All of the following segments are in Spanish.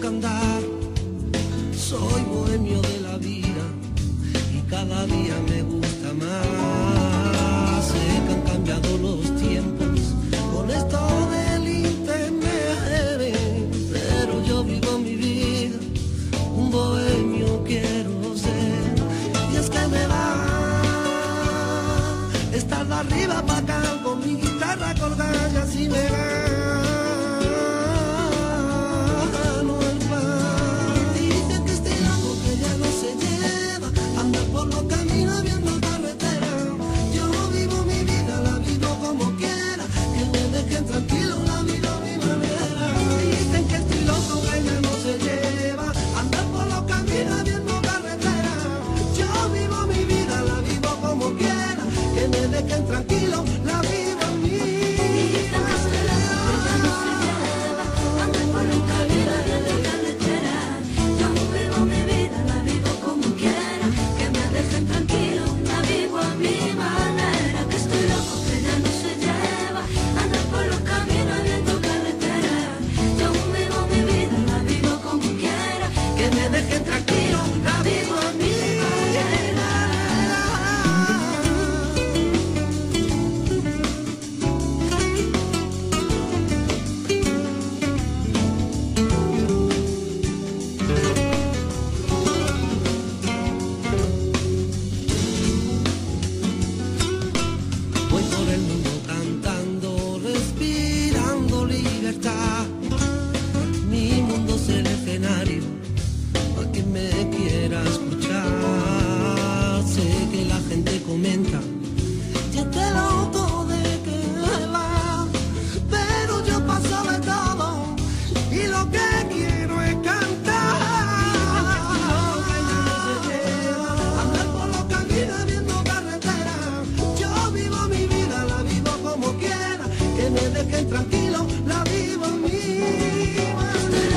toca andar. Soy bohemio de la vida y cada día me gusta más. Sé que han cambiado los tiempos con esto del internet, pero yo vivo mi vida, un bohemio quiero ser. Y es que me va estar de arriba para acá con mi guitarra colgada, y así me va. Tranquilo, la vivo a mí. Mi vida no se lava, ya no se lleva. Ando por un camino bien de carretera. Yo vivo mi vida, la vivo como quiera. Que me dejen tranquilo, la vivo a mi manera. Que estoy loco, que ya no se lleva. Ando por los caminos bien de carretera. Yo vivo mi vida, la vivo como quiera. Que me dejen tranquilo, la vivo a mí. Tranquilo, la vivo en mí. Estoy loco, que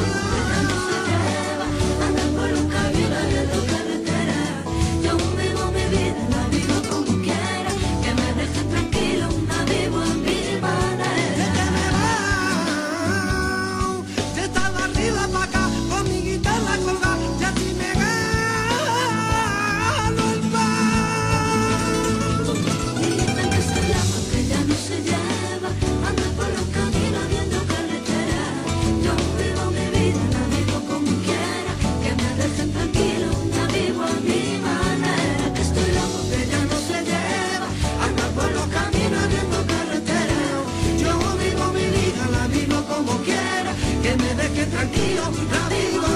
no se lleva. Ando por un camino abriendo carretera. Yo vivo mi vida, la vivo como quiera. Que me dejen tranquilo, la vivo en mi manera. Que me va, de estar de arriba para acá, con mi guitarra colgada, y así me gano el pan. Y dicen que estoy loco, que ya no se lleva. Ando por los caminos viendo carretera. Yo vivo mi vida, la vivo como quiera. Que me dejen tranquilo, la vivo a mi manera. Que estoy loco, que ya no se lleva. Ando por los caminos viendo carretera. Yo vivo mi vida, la vivo como quiera. Que me dejen tranquilo, la vivo.